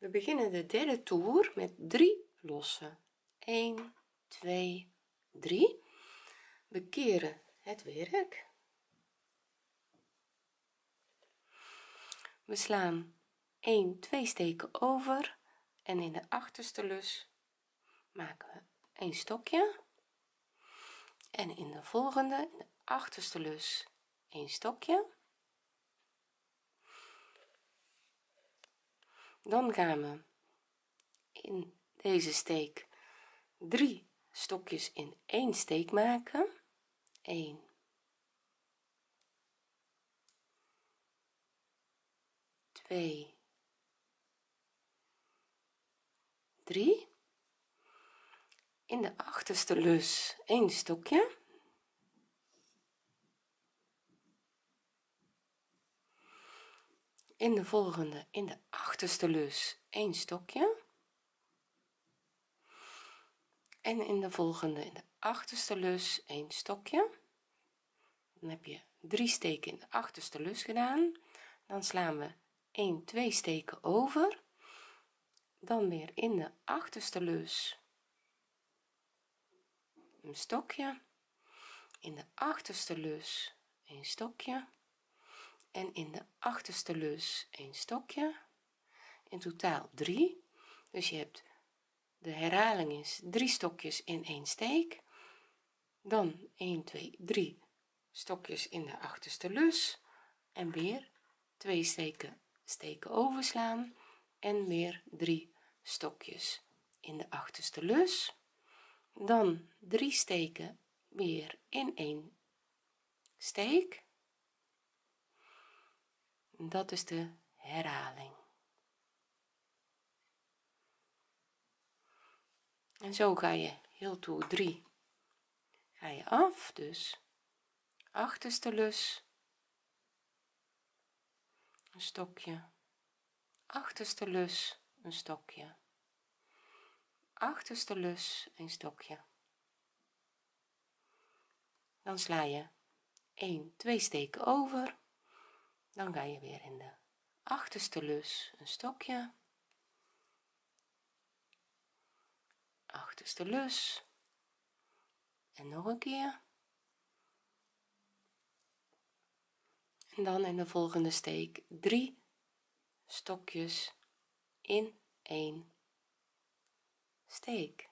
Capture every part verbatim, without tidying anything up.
We beginnen de derde toer met drie lossen. Een, twee, drie. We keren het werk, we slaan een, twee steken over en in de achterste lus maken we een stokje en in de volgende, in de achterste lus, een stokje. Dan gaan we in deze steek drie stokjes in één steek maken. Een, twee, drie. In de achterste lus een stokje, in de volgende, in de achterste lus een stokje en in de volgende, in de achterste lus een stokje. Dan heb je drie steken in de achterste lus gedaan. Dan slaan we een, twee steken over, dan weer in de achterste lus een stokje, in de achterste lus een stokje en in de achterste lus een stokje, in totaal drie. Dus je hebt, de herhaling is drie stokjes in één steek, dan een, twee, drie stokjes in de achterste lus en weer twee steken steken overslaan en weer drie stokjes in de achterste lus, dan drie steken weer in één steek. Dat is de herhaling en zo ga je heel toer drie ga je af, dus achterste lus een stokje, achterste lus een stokje, achterste lus een stokje. Dan sla je een, twee steken over, dan ga je weer in de achterste lus een stokje, achterste lus en nog een keer, en dan in de volgende steek drie stokjes in één steek.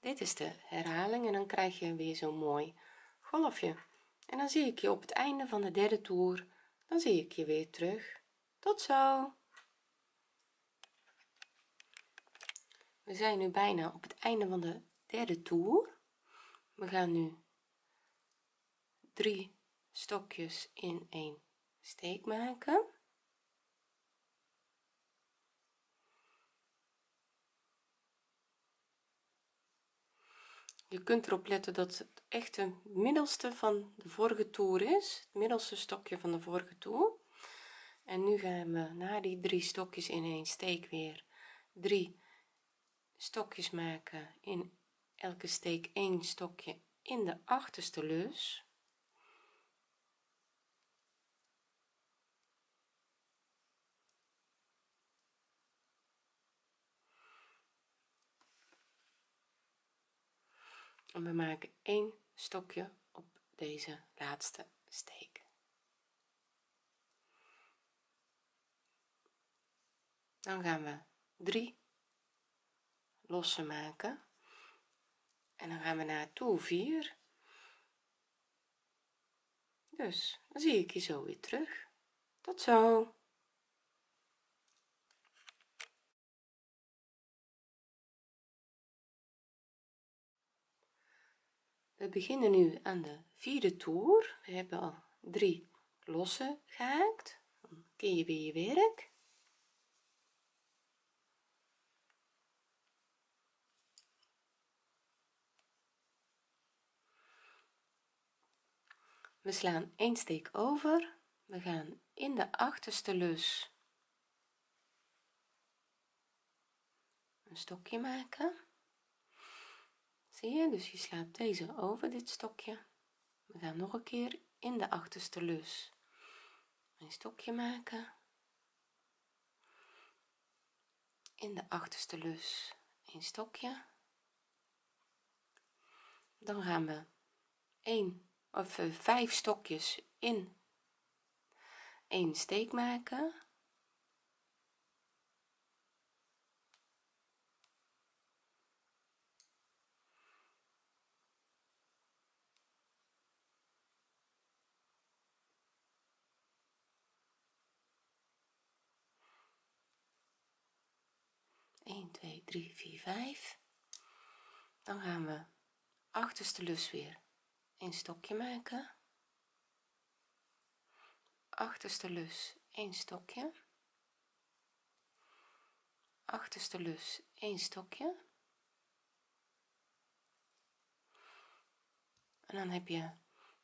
Dit is de herhaling en dan krijg je weer zo'n mooi golfje en dan zie ik je op het einde van de derde toer, dan zie ik je weer terug. Tot zo. We zijn nu bijna op het einde van de derde toer. We gaan nu drie stokjes in één steek maken, je kunt erop letten dat het echt de middelste van de vorige toer is, het middelste stokje van de vorige toer, en nu gaan we na die drie stokjes in één steek weer drie stokjes maken, in elke steek één stokje in de achterste lus, en we maken één stokje op deze laatste steek. Dan gaan we drie lossen maken en dan gaan we naar toer vier, dus dan zie ik je zo weer terug. Tot zo. We beginnen nu aan de vierde toer. We hebben al drie lossen gehaakt, dan keer je weer je werk, we slaan één steek over, we gaan in de achterste lus een stokje maken. Zie je, dus je slaat deze over, dit stokje, we gaan nog een keer in de achterste lus een stokje maken, in de achterste lus een stokje, dan gaan we één of vijf stokjes in één steek maken, één, twee, drie, vier, vijf. Dan gaan we achterste lus weer een stokje maken, achterste lus een stokje, achterste lus een stokje, en dan heb je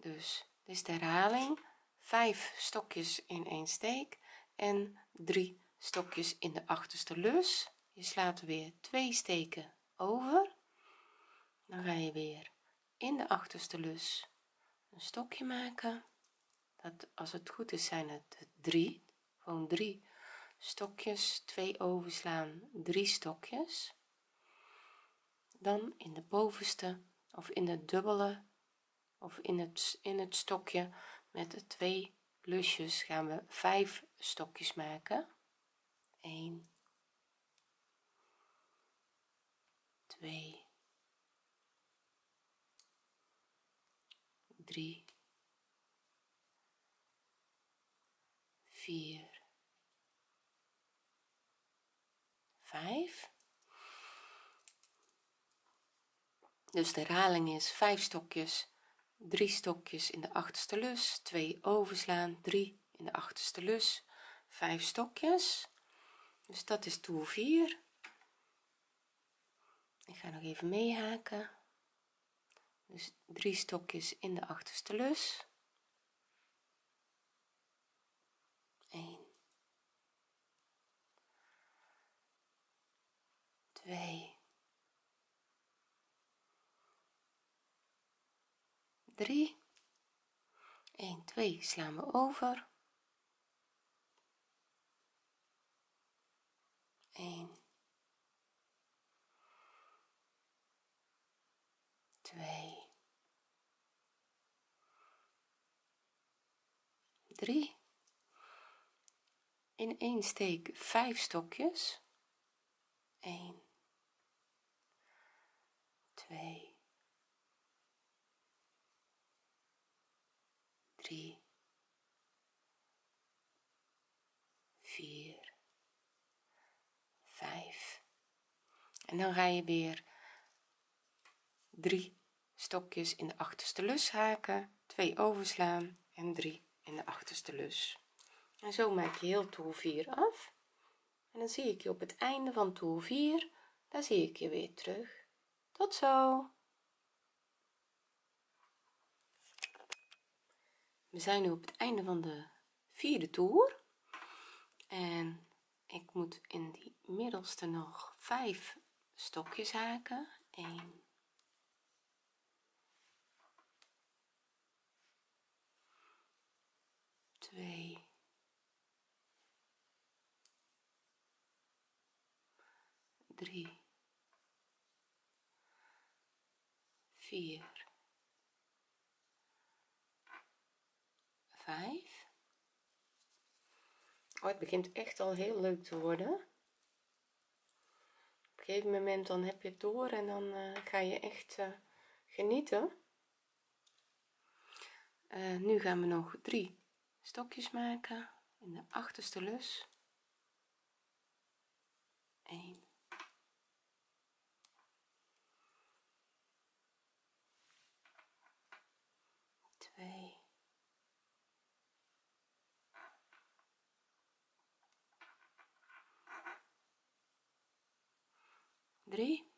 dus, dit is de herhaling, vijf stokjes in één steek en drie stokjes in de achterste lus. Je slaat weer twee steken over, dan ga je weer in de achterste lus een stokje maken. Dat, als het goed is, zijn het drie, gewoon drie stokjes, twee overslaan, drie stokjes, dan in de bovenste of in de dubbele of in het in het stokje met de twee lusjes gaan we vijf stokjes maken, één, twee, drie, vier, vijf. Dus de herhaling is vijf stokjes, drie stokjes in de achterste lus, twee overslaan, drie in de achterste lus, vijf stokjes, dus dat is toer vier. Ik ga nog even meehaken, dus drie stokjes in de achterste lus, één, twee, drie, één, twee slaan we over, één, twee, drie, in één steek vijf stokjes, één, twee, drie, vier, vijf, en dan ga je weer drie stokjes in de achterste lus haken, twee overslaan en drie in de achterste lus. En zo maak je heel toer vier af, en dan zie ik je op het einde van toer vier, daar zie ik je weer terug. Tot zo. We zijn nu op het einde van de vierde toer en ik moet in die middelste nog vijf stokjes haken, één, twee, drie, vier, vijf. Oh, het begint echt al heel leuk te worden. Op een gegeven moment dan heb je het door en dan uh, ga je echt uh, genieten. Uh, nu gaan we nog drie stokjes maken in de achterste lus, één, twee, drie,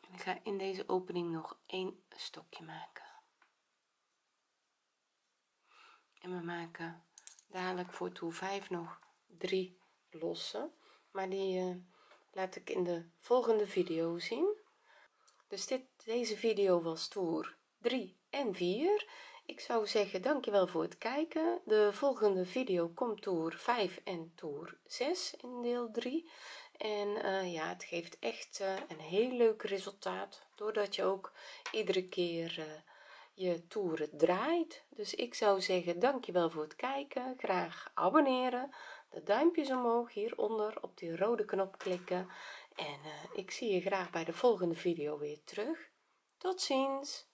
en ik ga in deze opening nog één stokje maken. En we maken dadelijk voor toer vijf nog drie lossen, maar die uh, laat ik in de volgende video zien. Dus dit, deze video was toer drie en vier. Ik zou zeggen dankjewel voor het kijken. De volgende video komt toer vijf en toer zes in deel drie. En uh, ja, het geeft echt uh, een heel leuk resultaat, doordat je ook iedere keer uh, je toeren draait. Dus ik zou zeggen dankjewel voor het kijken. Graag abonneren, de duimpjes omhoog, hieronder op die rode knop klikken. En uh, ik zie je graag bij de volgende video weer terug. Tot ziens!